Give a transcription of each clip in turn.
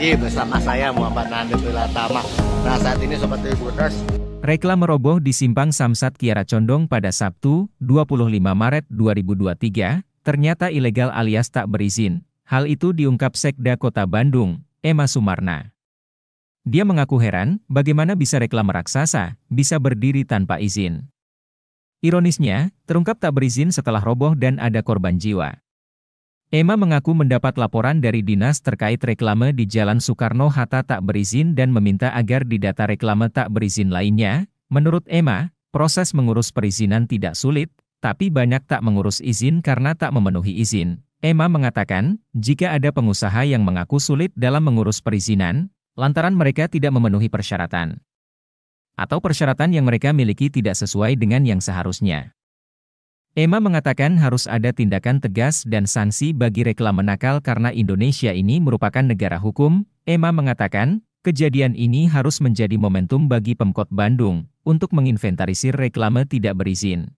lagi bersama saya Muhammad Nandul Atama. Nah, saat ini Sobat Tribuners, reklam meroboh di Simpang Samsat Kiara Condong pada Sabtu, 25 Maret 2023, ternyata ilegal alias tak berizin. Hal itu diungkap Sekda Kota Bandung, Ema Sumarna. Dia mengaku heran bagaimana bisa reklame raksasa bisa berdiri tanpa izin. Ironisnya, terungkap tak berizin setelah roboh dan ada korban jiwa. Ema mengaku mendapat laporan dari dinas terkait reklame di Jalan Soekarno-Hatta tak berizin dan meminta agar didata reklame tak berizin lainnya. Menurut Ema, proses mengurus perizinan tidak sulit, tapi banyak tak mengurus izin karena tak memenuhi izin. Ema mengatakan, jika ada pengusaha yang mengaku sulit dalam mengurus perizinan, lantaran mereka tidak memenuhi persyaratan. Atau persyaratan yang mereka miliki tidak sesuai dengan yang seharusnya. Ema mengatakan harus ada tindakan tegas dan sanksi bagi reklame nakal karena Indonesia ini merupakan negara hukum. Ema mengatakan, kejadian ini harus menjadi momentum bagi Pemkot Bandung untuk menginventarisir reklame tidak berizin.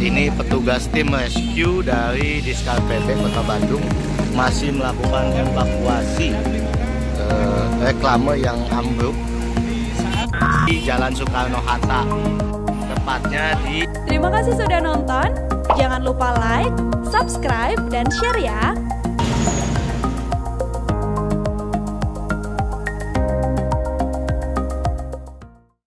Ini petugas tim rescue dari Diskar PB Kota Bandung masih melakukan evakuasi reklame yang ambruk di Jalan Soekarno-Hatta, tepatnya di. Terima kasih sudah nonton. Jangan lupa like, subscribe, dan share ya.